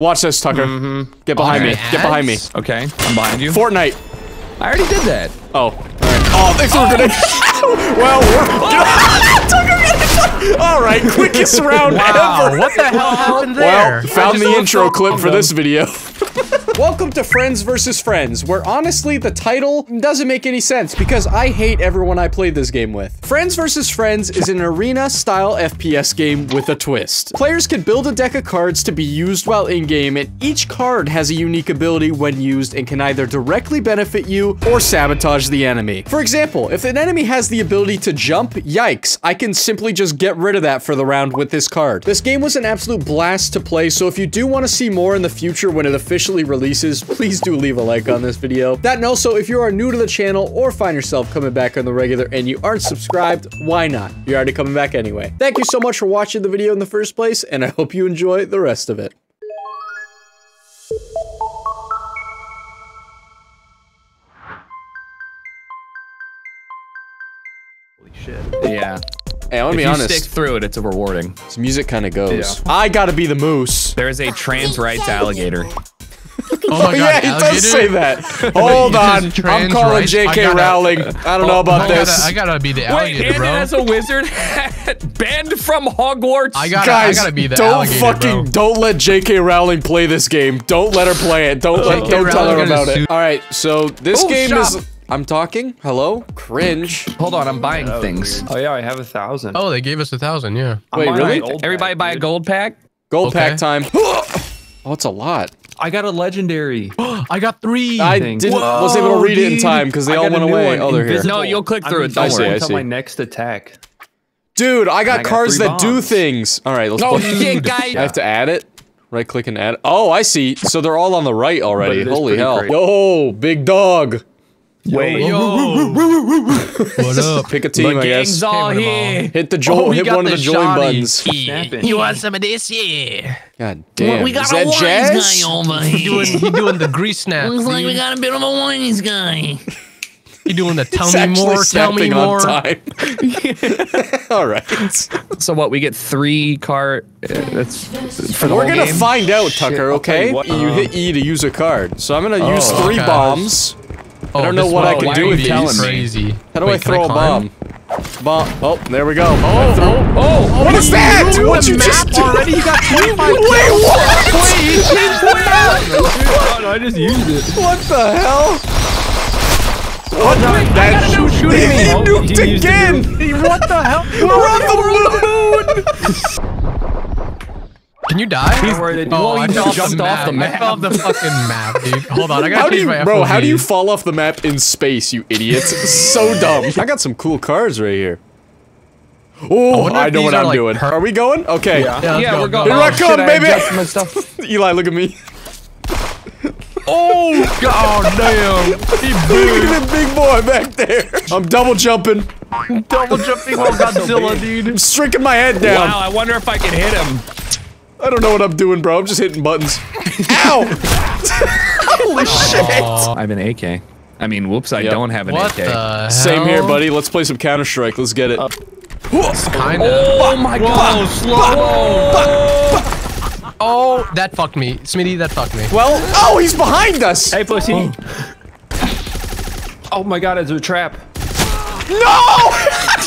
Watch this, Tucker. Mm-hmm. Get behind me. Get behind me. Okay, I'm behind you. Fortnite. I already did that. Oh. All right. Oh, thanks for grenade. Well, we're... Tucker, all right, quickest round ever. What the hell happened there? Well, found the intro clip for this video. Welcome to Friends vs. Friends, where honestly the title doesn't make any sense because I hate everyone I played this game with. Friends vs. Friends is an arena-style FPS game with a twist. Players can build a deck of cards to be used while in-game, and each card has a unique ability when used and can either directly benefit you or sabotage the enemy. For example, if an enemy has the ability to jump, yikes, I can simply just get rid of that for the round with this card. This game was an absolute blast to play, so if you do want to see more in the future when it officially releases, please do leave a like on this video. That and also, if you are new to the channel or find yourself coming back on the regular and you aren't subscribed, why not? You're already coming back anyway. Thank you so much for watching the video in the first place, and I hope you enjoy the rest of it. Holy shit. Yeah. Hey, I want to be honest. If you stick through it, it's rewarding. This music kind of goes. Yeah. I gotta be the moose. There is a trans rights alligator. Oh my God, yeah, he does say that. Hold on, I'm calling J.K. Rowling. I don't know about this. I gotta be the alligator, bro. Wait, Hannah has a wizard hat banned from Hogwarts. I gotta be the alligator, bro. Guys, don't let J.K. Rowling play this game. Don't let her play it. Don't tell her about it. All right, so this game is... I'm talking? Hello? Cringe. Hold on, I'm buying things. Oh yeah, I have 1,000. Oh, they gave us 1,000, yeah. Wait, really? Everybody buy a gold pack? Gold pack time. Oh, it's a lot. I got a legendary. I got 3. I was able to read it in time because they all went away. Oh, they're here. No, you'll click through it. Don't worry. Until my next attack. Dude, I got cards that do things. All right, let's play. I have to add it. Right click and add. Oh, I see. So they're all on the right already. Holy hell. Yo, big dog. Wait. Yo. What up? Pick a team, I guess. Hit the join. Hit one of the join buttons. You want some of this? Yeah. God damn. We got is that a Jazz guy over here. He doing the grease snap. Looks like we got a bit of a wise guy. He doing the tell me more. All right. So what? We get 3 card. That's for the we're gonna game? Find out, Tucker. Shit, okay. You hit E to use a card. So I'm gonna use 3 bombs. I don't know what I can do with these. Crazy. How do I throw a bomb? Oh, there we go. Oh! What is that? What you just did? You got 25. Wait, what? Wait, I just used it. What the hell? What? That's he nuked again. What the hell? We're on the moon. Can you die? I jumped off the fucking map, dude. Hold on, I gotta change my FOV. Bro, how do you fall off the map in space, you idiot? So dumb. I got some cool cards right here. Oh, I know what I'm doing. Are we going? Okay. Yeah, we're going. Here I come, baby! Eli, look at me. Oh, god damn. Look at the big boy back there. I'm double jumping. Double jumping on Godzilla, dude. I'm shrinking my head down. Wow, I wonder if I can hit him. I don't know what I'm doing, bro. I'm just hitting buttons. Ow! Holy shit! I have an AK. I mean, whoops, I don't have an AK. Same here, buddy. Let's play some Counter Strike. Let's get it. Oh my god! Slow! Oh, that fucked me. Smitty, that fucked me. Well, oh, he's behind us! Hey, pussy. Oh my god, it's a trap. No!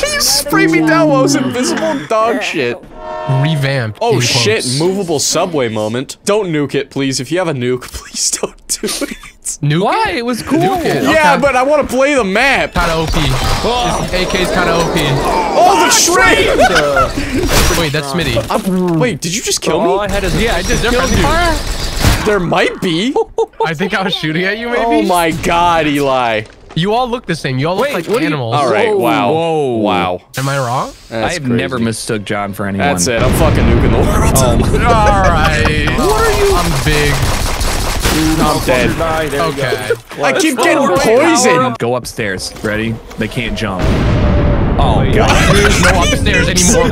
You sprayed me down while I was invisible? Dog shit. Revamped. Oh shit, movable subway moment. Don't nuke it, please. If you have a nuke, please don't do it. Nuke? Why? It was cool. Yeah, but I want to play the map. Kind of OP. Oh. AK's kind of OP. Oh, the shrink! Wait, that's Smitty. Wait, did you just kill me? Yeah, I just killed you. There might be. I think I was shooting at you, maybe? Oh my god, Eli. You all look the same. You all look like animals. All right, wow. Whoa. Wow. Am I wrong? I have never mistook John for anyone. That's it. I'm fucking nuking the world. All right. What are you? I'm big. I'm dead. There okay. I keep getting poisoned. Go upstairs. Ready? They can't jump. Oh, God. There's no upstairs anymore.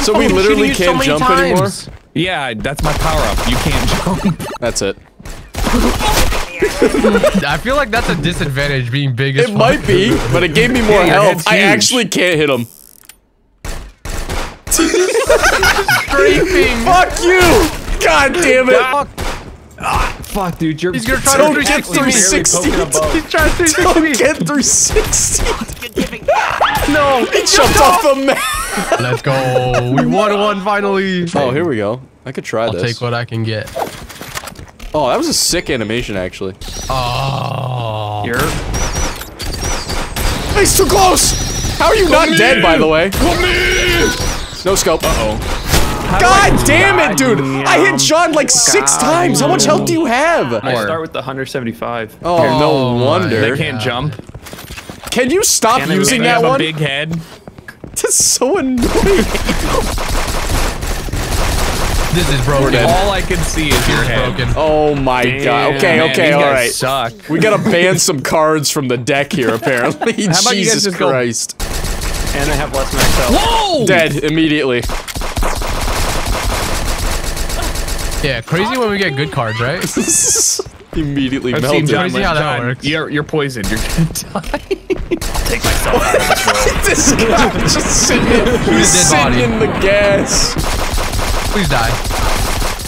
So we literally can't jump anymore? Yeah, that's my power up. You can't jump. That's it. I feel like that's a disadvantage, being big as fuck. It might be, but it gave me more health. I actually can't hit him. Fuck you! God damn it! Ah, fuck, dude, you're- He's gonna try to get 360. He's trying to 360. Don't get 360. No, it jumped off a man. Let's go. We won one finally. Oh, here we go. I could try this. I'll take what I can get. Oh, that was a sick animation, actually. Oh. Here. He's too close. How are you not dead, by the way? No scope. Uh-oh. God damn it, dude! I hit John like 6 times. How much health do you have? I start with the 175. Oh, no wonder they can't jump. Can you stop using that one? Big head. That's so annoying. This is broken. All I can see is your head. Oh my god. Okay, okay, all right. Suck. We gotta ban some cards from the deck here. Apparently. Jesus Christ. And I have less than myself. Whoa! Dead immediately. Yeah, crazy when we get good cards, right? Immediately melted. Crazy how that works. You're poisoned. You're gonna die. I'll take myself out of this world. This guy just sitting in the gas. Please die.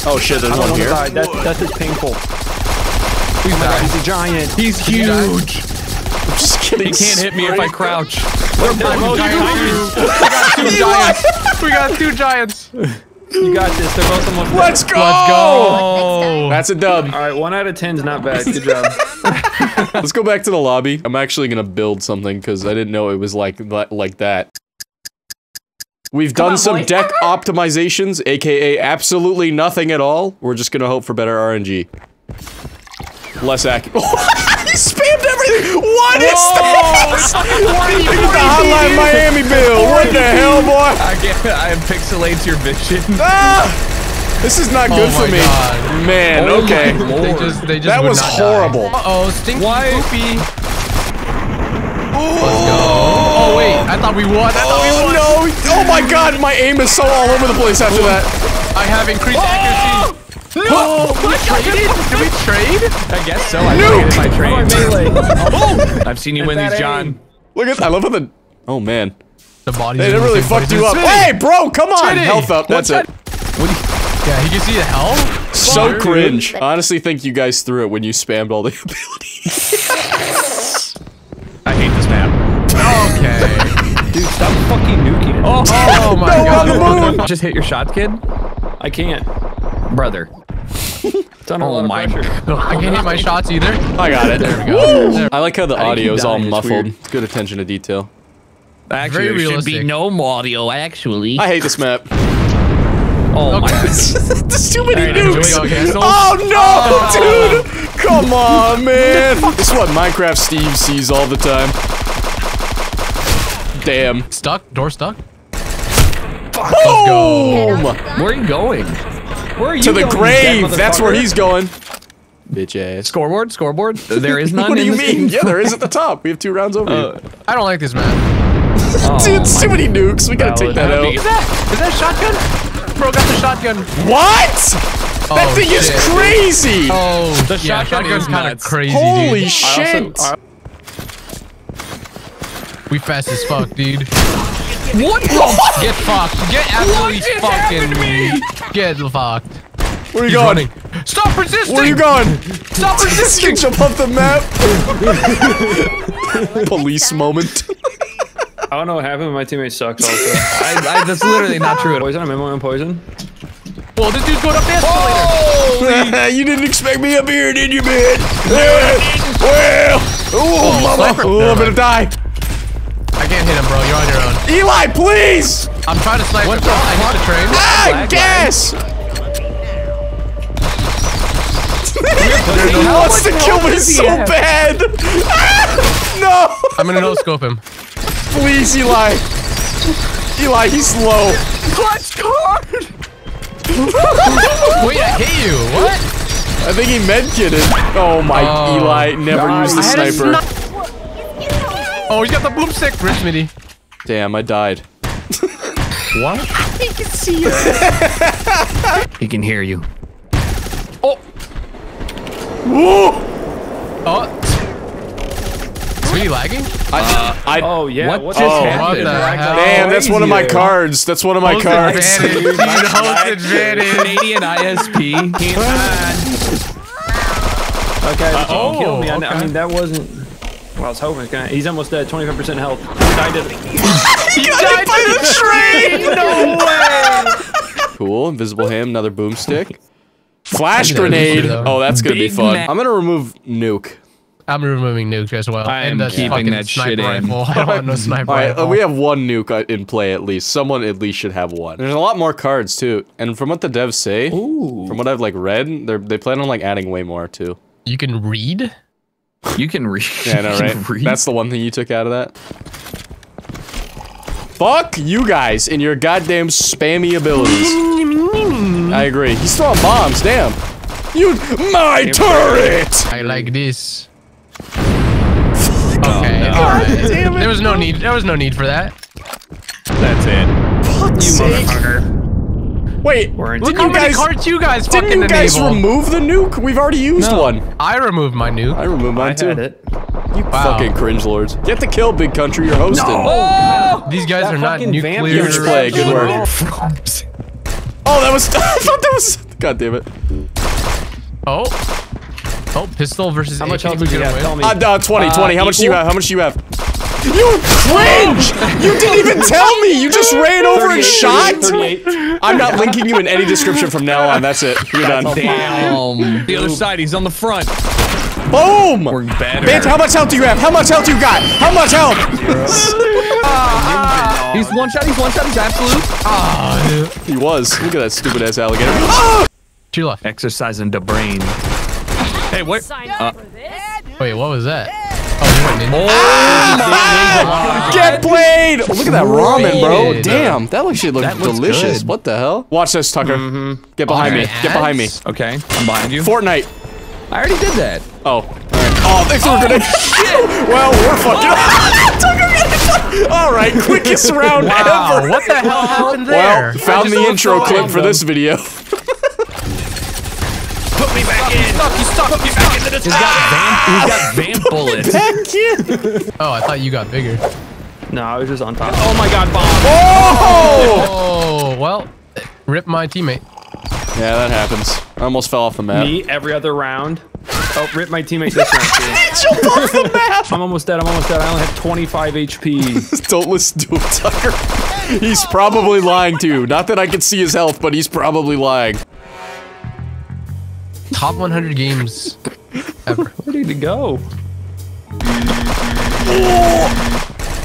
Oh shit, there's one here. That's just painful. Please die. He's a giant. He's huge. I'm just kidding. He can't hit me if I crouch. We're both giants. We got 2 giants. You got this. They're both almost. Let's go! Let's go! That's a dub. All right, 1 out of 10 is not bad. Good job. Let's go back to the lobby. I'm actually gonna build something because I didn't know it was like that. We've done some deck optimizations, aka absolutely nothing at all. We're just gonna hope for better RNG. Less accurate. He spammed everything. What is this? The Hotline Miami bill. What the hell, boy? I pixelates your vision. Ah, this is not good for me. God. Man, oh okay. They just that was horrible. Die. Uh oh, stinky poopy. Let's go. Oh wait, I thought we won. I thought we won. No. Oh my god, my aim is so all over the place after that. I have increased accuracy. Oh, we traded? Did we trade? I guess so. I traded my trade. Oh, I've seen you win these, John. Look at. I love how the. Oh man. The body. They didn't really fucked you up. Hey, bro, come on. Health up. That's it. Yeah, he can see the hell. So cringe. I honestly think you guys threw it when you spammed all the abilities. I hate this map. Okay. Dude, stop fucking nuking it. Oh my god. Just hit your shots, kid. I can't. Brother. I can't hit my shots either. I got it. There we go. There. I like how the audio is all muffled. It's good attention to detail. Actually, there should be no audio, actually. I hate this map. Oh my god. There's too many nukes. Oh no, dude. Come on, man. This is what Minecraft Steve sees all the time. Damn. Stuck? Door stuck? Fuck. Boom! Where are you going? Where are you going? To the grave! That's where he's going. Bitch ass. Scoreboard? Scoreboard? There is none. What do you mean? Yeah, there is at the top. We have 2 rounds over here. I don't like this map. Dude, it's too many nukes. We gotta take that out. Is that a shotgun? Bro got the shotgun. What? Oh, that thing is crazy! Oh, the shotgun is kind of crazy, dude. Holy shit! We fast as fuck, dude. What? Get fucked. Get absolutely fucking. Get fucked. Where are you going? Stop resisting! Where are you going? Stop resisting! Jump off the map. Police moment. I don't know what happened, but my teammate sucks also. That's literally not true. Poison? I'm in my own poison. Well, this dude's going up the escalator. You didn't expect me up here, did you, man? Well, oh, mama. A little bit of die. I can't hit him, bro. You're on your own. Eli, please! I'm trying to snipe. What the fuck? I hit the train. Ah, gas! He wants to kill me so bad! No! I'm gonna no-scope him. Please, Eli. Eli, he's low. Clutch card! Wait, I hit you. What? I think he medkitted. Oh my, Eli never used the sniper. Oh, he's got the boomstick, Richmond. Damn, I died. What? He can see you. He can hear you. Oh. Whoa. Oh. Is he lagging? Oh yeah. What just happened? Man, that's one of my cards. That's one of my cards. Host advantage. Canadian ISP. Okay, kill me. Okay. I mean, that wasn't... Well, I was hoping it was gonna... He's almost dead. 25% health. He died to... he died by the train! No way! Cool. Invisible ham. Another boomstick. Flash grenade. Oh, that's gonna be fun. I'm gonna remove nuke. I'm removing nuke as well. I am keeping that shit in. I don't want no sniper rifle. We have one nuke in play at least. Someone at least should have one. There's a lot more cards too. And from what the devs say, from what I've like read, they plan on like adding way more too. You can read? You can read. Yeah, I know, right? Read? That's the one thing you took out of that. Fuck you guys and your goddamn spammy abilities. I agree. He's throwing bombs, damn. You, my turret! I like this. Okay, alright. There was no need. There was no need for that. That's it. Fuck's sake. Motherfucker. Wait, look how many cards you guys fucking enabled. Didn't you guys remove the nuke? We've already used one. I removed my nuke. I removed mine too. I had it. You fucking cringe lords. Get the kill, big country. You're hosting. No. These guys are not nuclear. Huge play. Good work. Oh, that was. I thought that was. God damn it. Oh. Oh, pistol versus how much health do you have? Tell me. 20. How much do you have? How much do you have? You cringe! You didn't even tell me! You just ran over and shot! 38. I'm not linking you in any description from now on. That's it. You're done. Damn. The other side, he's on the front. Boom! We're better. Bitch, how much health do you have? How much health do you got? How much health? He's one shot, he's one shot, he's absolute. He was. Look at that stupid ass alligator. Chula. Exercising the brain. Hey, what? Wait, what was that? Oh, you get played! Look at that ramen, bro. Damn, that shit looks delicious. Good. What the hell? Watch this, Tucker. Get behind me. Get behind me. Okay, I'm behind you. Fortnite. I already did that. Oh. Oh, thanks for grenade. Well, we're fucking. All right, quickest round ever. What the hell happened there? Well, found the intro clip for this video. Put me back in! Put me back into the top! He's got vamp bullets. Oh, I thought you got bigger. No, I was just on top. Oh my god, bomb! Oh! Oh, well, rip my teammate. Yeah, that happens. I almost fell off the map. Me, every other round. Oh, rip my teammate this round. I jumped off the map! I'm almost dead, I'm almost dead. I only have 25 HP. Don't listen to him, Tucker. He's probably lying to you. Not that I can see his health, but he's probably lying. Top 100 games ever. Where did he go? He didn't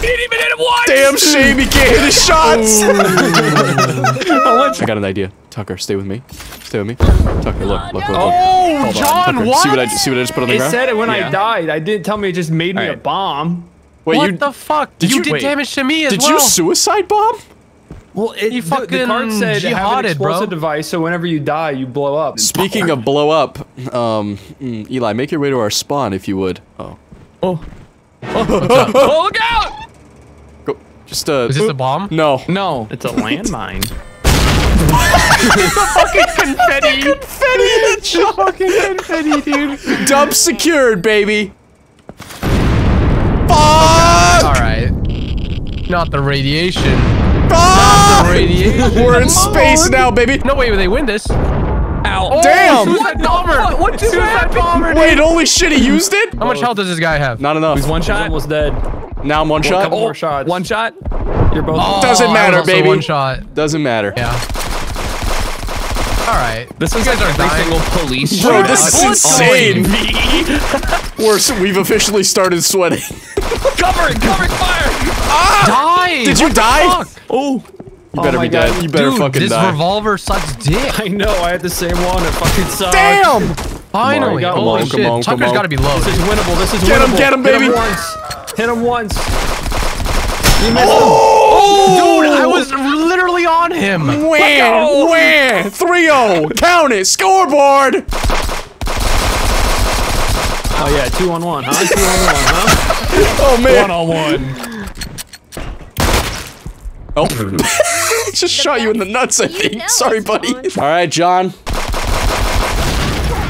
even hit him once! Damn shame he can't hit his shots! I got an idea. Tucker, stay with me. Stay with me. Tucker, look. Oh, hold John, Tucker, what? See what I just put on the ground? It said it when I died. I didn't tell me it just made me a bomb. Wait, what the fuck? You did damage to me as well. Did you suicide bomb? Well, the card said have an explosive device, so whenever you die, you blow up. Speaking of blow up, Eli, make your way to our spawn, if you would. Oh, look out! Go, just is this a bomb? No. No. It's a landmine. It's a fucking confetti. It's a fucking confetti, dude. Dump secured, baby. Fuck! Alright. Not the radiation. We're in space now, baby. No way, they win this. Ow. Oh, damn. Suicide bomber. What just happened? Wait, holy shit, he used it? How much health does this guy have? Not enough. He's one shot. Almost dead. Now I'm one shot. More shots. One shot. You're both. Doesn't matter, baby. One shot. Doesn't matter. Yeah. All right. This is every single police. Bro, this is insane. Worse, we've officially started sweating. Covering fire. Die. Did you die? Oh, you better be dead. You better fucking die. Dude, this revolver sucks dick. I know. I had the same one. It fucking sucks. Damn! Finally. Holy shit. Tucker's gotta be low. This is winnable. This is winnable. Get him, baby. Hit him once. You missed him. Dude, I was literally on him. Where? 3-0. Count it. Scoreboard. Oh yeah, 2-on-1, huh? 2-on-1, huh? Oh man. 1-on-1. Oh. Just shot you in the nuts, I think. Sorry, buddy. Alright, John.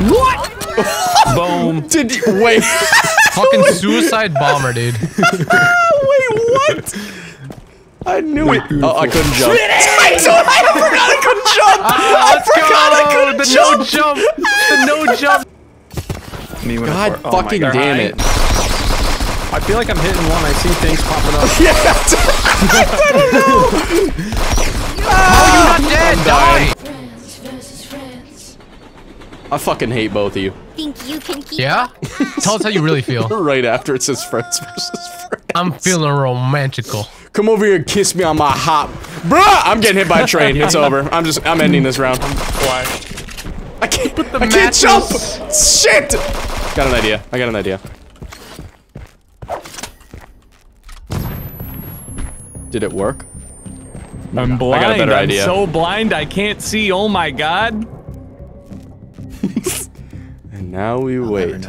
What? Boom. Did you wait? Fucking suicide bomber, dude. Wait, what? I knew it. Oh, I couldn't jump. I forgot I couldn't jump. The no jump. me when I fucking damn it. I feel like I'm hitting one. I see things popping up. Yeah, I don't know. How are you not dead? Die. Friends versus friends. I fucking hate both of you. Think you can keep yeah? Tell us how you really feel. Right after it says friends versus friends. I'm feeling romantical. Come over here and kiss me on my hop. Bruh! I'm getting hit by a train. It's over. I'm ending this round. Why? I can't jump! Shit! Got an idea. I got an idea. Did it work? I'm blind. I got a better idea. I'm so blind I can't see. Oh my god. And now we wait.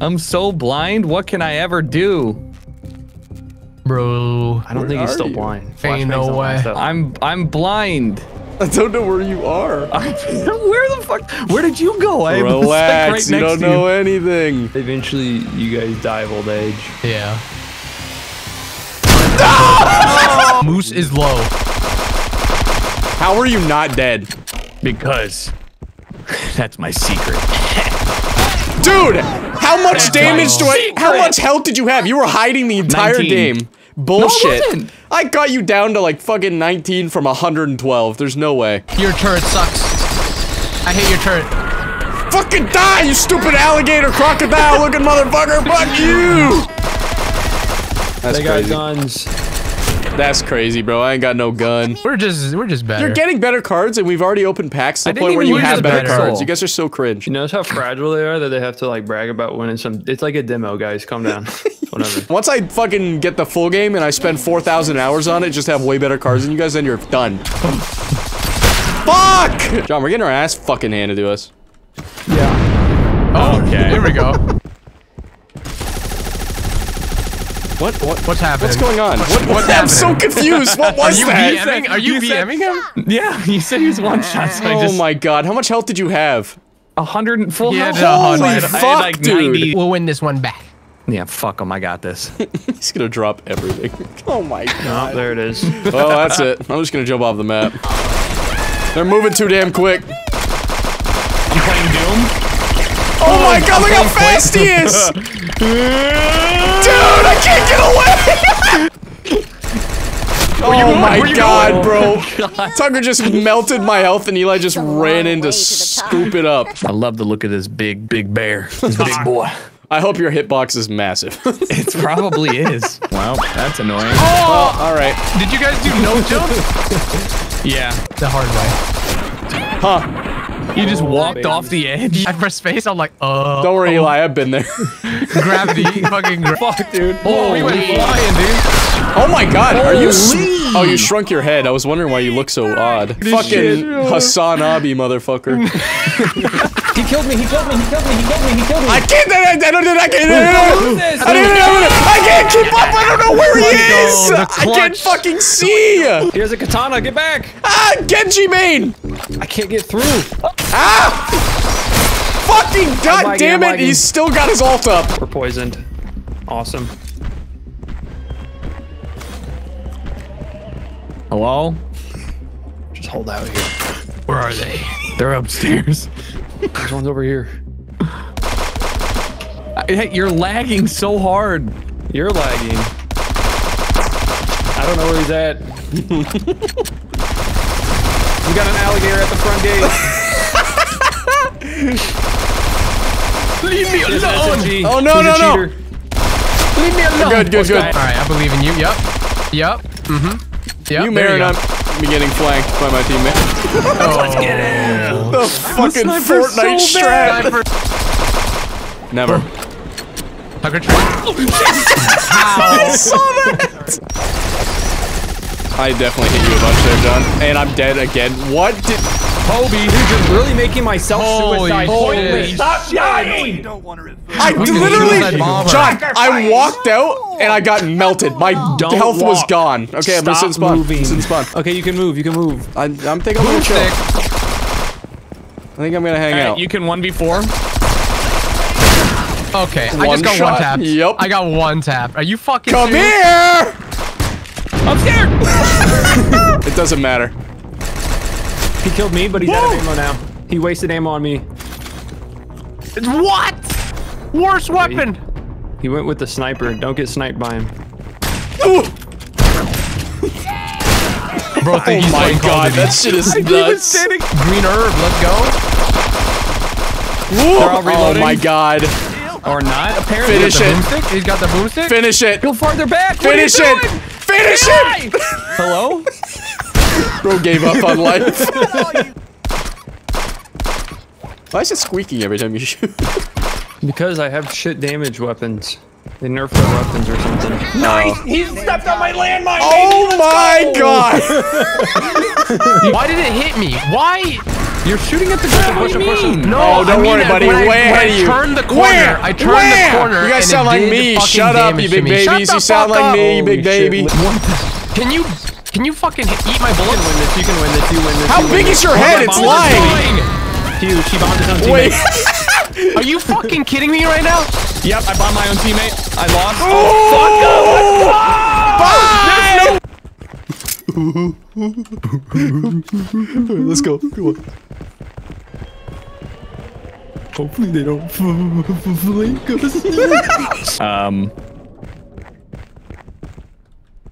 I'm so blind. What can I ever do? Bro, I don't think he's still blind. Ain't no way. I'm blind. I don't know where you are. Where the fuck? Where did you go? Relax. You don't know anything. Eventually, you guys die of old age. Yeah. No! Moose is low. How are you not dead? Because that's my secret. Dude, how much damage do I? How much health did you have? You were hiding the entire 19. Game. Bullshit. No, it wasn't. I got you down to like fucking 19 from 112. There's no way. Your turret sucks. I hate your turret. Fucking die, you stupid alligator crocodile looking motherfucker. Fuck you. That's they crazy. Got guns. That's crazy, bro. I ain't got no gun. We're just better. You're getting better cards, and we've already opened packs to the point where you have better cards. You guys are so cringe. You notice how fragile they are that they have to like brag about winning some. It's like a demo, guys. Calm down. Whatever. Once I fucking get the full game and I spend 4,000 hours on it, just have way better cards than you guys, then you're done. Fuck! John, we're getting our ass fucking handed to us. Yeah. Oh, okay. Here we go. What's happening? What's going on? What's happening? I'm so confused. What was that? Are you VMing him? Yeah, he said he was one shot. So oh my god, how much health did you have? 100 full health. Holy fuck, like dude. 90. We'll win this one back. Yeah, fuck him. I got this. He's gonna drop everything. Oh my god. Oh, there it is. Oh, that's it. I'm just gonna jump off the map. They're moving too damn quick. I'm playing Doom. Oh my god, look how fast he is! Dude, I can't get away! Oh my god, bro. Tucker just melted my health and Eli just ran in to scoop it up. I love the look of this big bear. This big boy. I hope your hitbox is massive. It probably is. Wow, that's annoying. Oh! All right. Did you guys do no jumps? Yeah, the hard way. Huh. You just walked off the edge. I pressed space. I'm like, Don't worry, Eli. I've been there. Gravity, fucking fuck, dude. Oh, we went flying, dude. Oh my god, are you? Oh, you shrunk your head. I was wondering why you look so odd. This fucking Hassan Abi, motherfucker. He killed me. He killed me. He killed me. He killed me. He killed me. I can't. I can't keep up. I don't know where he is. I can't fucking see. Here's a katana. Get back. Ah, Genji main. I can't get through. Ah! Fucking goddamn it! He's still got his ult up. We're poisoned. Awesome. Hello? Just hold out here. Where are they? They're upstairs. There's one's over here. You're lagging so hard. You're lagging. I don't know where he's at. We got an alligator at the front gate. Leave me alone! Oh no, no, no! Leave me alone! Good. Alright, I believe in you. Yup. Yup. Mm-hmm. Yup. You married up. I'm getting flanked by my teammate. Oh. Let's get in! The fucking Fortnite so strat! Never. Tucker trap. I saw that! I definitely hit you a bunch there, John. And I'm dead again. What did... Kobe, you're just really making myself suicide. Holy stop dying! I literally, John, I walked out and I got melted. My health was gone. Okay, I'm just in spawn. Okay, you can move. You can move. I'm thinking I'm gonna chill. I think I'm gonna hang out. You can 1v4. Okay, I just got one tap. Yep. I got one tap. Are you fucking come here? I'm scared. It doesn't matter. He killed me, but he's out of ammo now. He wasted ammo on me. What? Worst weapon! He went with the sniper. Don't get sniped by him. Bro, oh my god, that shit is nuts. Green herb, let's go. Oh my god. Or not, apparently. Finish it. He's got the boomstick. Finish it. Go farther back. Finish it. Finish it. Hello? Bro gave up on life. Why is it squeaky every time you shoot? Because I have shit damage weapons. They nerfed their weapons or something. Nice! Oh. He stepped on my landmine! Oh my god! Why did it hit me? Why? You're shooting at the ground. What do you mean? No, oh, don't worry, buddy. Where are you? I turned the corner. I turned the corner. You guys sound like me. Shut up, you big babies. You sound like me, you big baby. Can you fucking eat my bullet? You can win this. You win this. How big is your head? It's lying. Dude, she bombed his own teammate. Are you fucking kidding me right now? Yep, I bombed my own teammate. I lost. Oh, fuck! No! Let's go. Go on. Hopefully they don't flank us.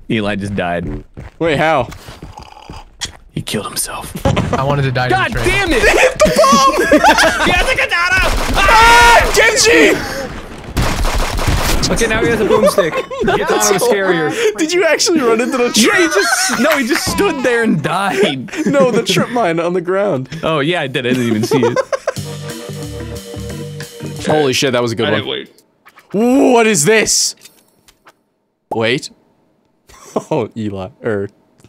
Eli just died. Wait, how? He killed himself. I wanted to die. God damn it! They hit the bomb! He has a katana! Ah! Genji! Okay, now he has a boomstick. The katana was scarier. Did you actually run into the tree? Yeah, he just stood there and died. No, the trip mine on the ground. Oh, yeah, I did. I didn't even see it. Holy shit, that was a good one. Wait. Ooh, what is this? Wait. Oh, Eli.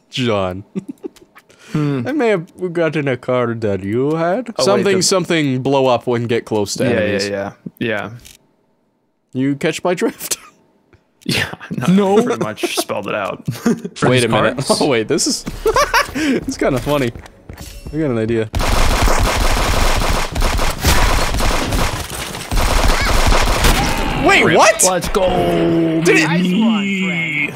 John. I may have gotten a card that you had. Oh, something, wait, something blow up when get close to enemies. Yeah. You catch my drift? Yeah, no. Pretty much spelled it out. Wait a minute. Oh, wait, this is... it's kind of funny. I got an idea. Wait, what? Let's go. Did I not use it?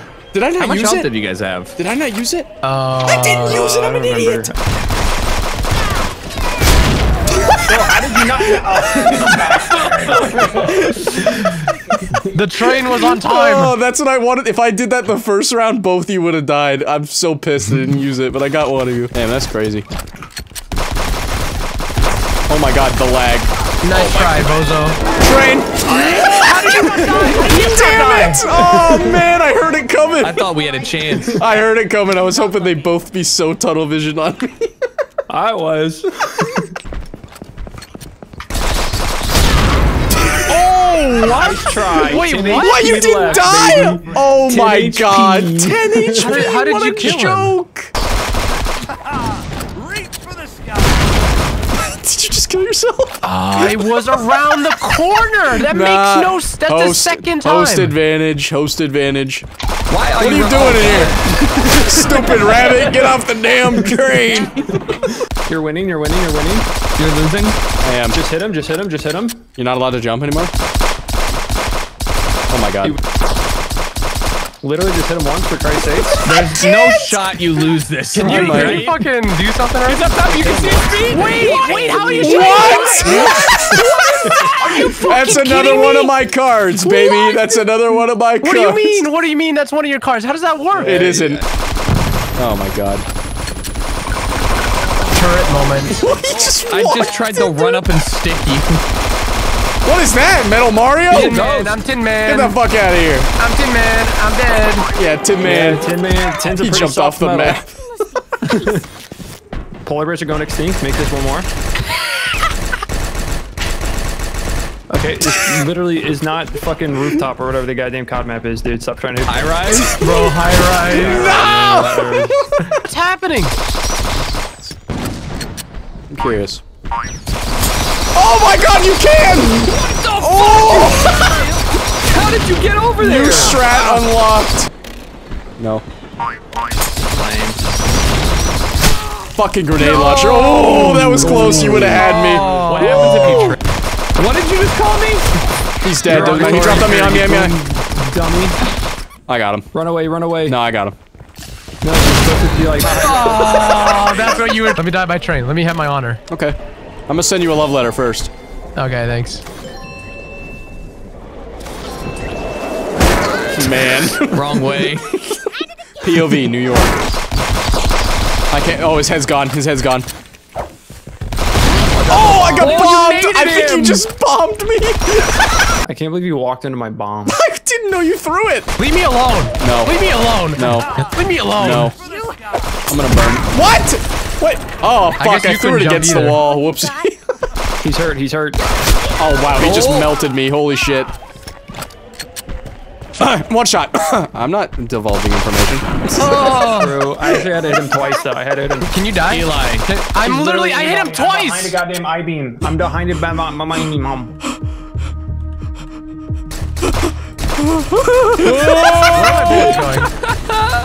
How much health did you guys have? Did I not use it? I didn't use it. I'm an idiot. How did you not? The train was on time. Oh, that's what I wanted. If I did that the first round, both of you would have died. I'm so pissed I didn't use it, but I got one of you. Damn, that's crazy. Oh my god, the lag. Nice try, bozo. Train. Damn it! Oh man, I heard it coming! I thought we had a chance. I heard it coming. I was hoping they'd both be so tunnel vision on me. I was. Oh, nice try. Wait, what? You didn't die? Baby. Oh my god. 10 HP. How did what you a kill joke? Reach for the sky. Did you just kill yourself? I was around the corner! That makes no sense. That's the second time. Host advantage, host advantage. Why are you doing in here? Stupid rabbit, get off the damn train! You're winning, you're winning, you're winning. You're losing. I am. Just hit him, just hit him, just hit him. You're not allowed to jump anymore? Oh my god. Literally just hit him once, for Christ's sake. There's no shot you lose this. Can you fucking do something right? He's up top, you can see his feet! Wait, how are you shooting? What? Are you fucking That's another one of my cards, baby. What? That's another one of my cards. What do you mean? What do you mean that's one of your cards? How does that work? It isn't. Oh my god. Turret moment. What? I just tried to run up and stick you. What is that? Metal Mario? I'm Tin Man. Get the fuck out of here. I'm Tin Man. I'm dead. Yeah, Tin Man. Yeah, Tin Man. Tin's a he jumped off the map. Polar bears are going extinct. Make this one more. Okay, this literally is not fucking rooftop or whatever the goddamn COD map is, dude. Stop trying to high rise, bro. High rise. No. What's happening? I'm curious. Oh my god, you can! What the fuck? Oh! How did you get over there? New strat unlocked. No. Fucking grenade launcher. Oh, that was close. You would have had me. What happens if you trip? What did you just call me? He's dead. He dropped on me. Dummy. I got him. Run away, run away. No, I got him. No, like oh, that's what you were. Let me die by train. Let me have my honor. Okay. I'm gonna send you a love letter first. Okay, thanks. Man. Wrong way. POV, New York. I can't. Oh, his head's gone. His head's gone. Oh, I got bombed! I think you just bombed me! I can't believe you walked into my bomb. I didn't know you threw it! Leave me alone! No. Leave me alone! No. Leave me alone! No. I'm gonna burn. What?! What? Oh, fuck, I threw it against the wall. Whoopsie. He's hurt, he's hurt. Oh, wow, he just melted me. Holy shit. One shot. I'm not divulging information. Oh, true. I actually had to hit him twice, though. I had to hit him. Can you die? Eli. I'm literally, I hit him twice. I'm behind a goddamn I-beam. I'm behind it by my mom.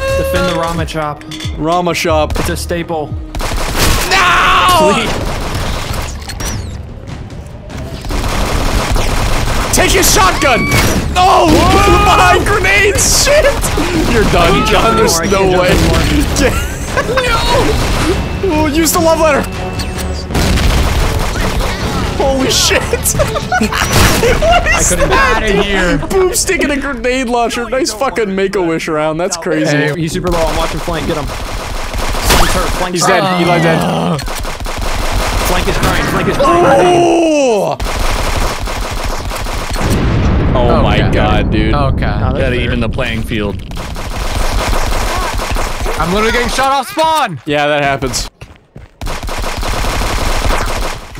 Defend the Rama Chop. Rama Shop. It's a staple. No! Please. Take his shotgun! No! Oh, behind grenades! Shit! You're done, John. There's no way. No! Oh, use the love letter! Holy shit! What is that? Out of here. Boom sticking a grenade launcher. Nice fucking make-a-wish round. That's crazy. Hey, he's super low. I'm watching flank. Get him. Flank's hurt. Flank's He's dead. Eli dead. Flank is crying. Flank is crying. Oh! Oh, oh my god, dude. Oh god. Gotta even the playing field. I'm literally getting shot off spawn! Yeah, that happens.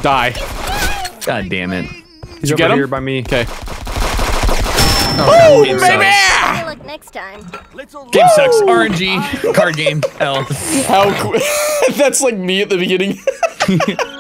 Die. God damn it. Did you get him? Here by me. Okay. Oh, baby! I look next time. Game sucks. RNG. Card game. L. How quick. That's like me at the beginning.